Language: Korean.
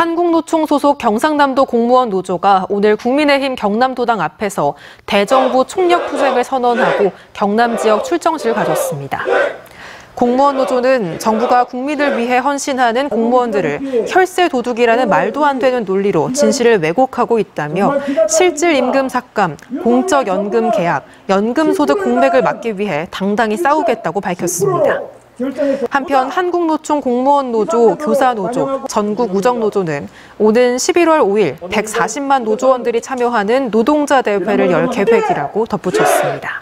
한국노총 소속 경상남도 공무원 노조가 오늘 국민의힘 경남도당 앞에서 대정부 총력 투쟁을 선언하고 경남 지역 출정식을 가졌습니다. 공무원 노조는 정부가 국민을 위해 헌신하는 공무원들을 혈세 도둑이라는 말도 안 되는 논리로 진실을 왜곡하고 있다며 실질 임금 삭감, 공적 연금 계약, 연금 소득 공백을 막기 위해 당당히 싸우겠다고 밝혔습니다. 한편 한국노총 공무원 노조, 교사 노조, 전국 우정 노조는 오는 11월 5일 140만 노조원들이 참여하는 노동자 대회를 열 계획이라고 덧붙였습니다.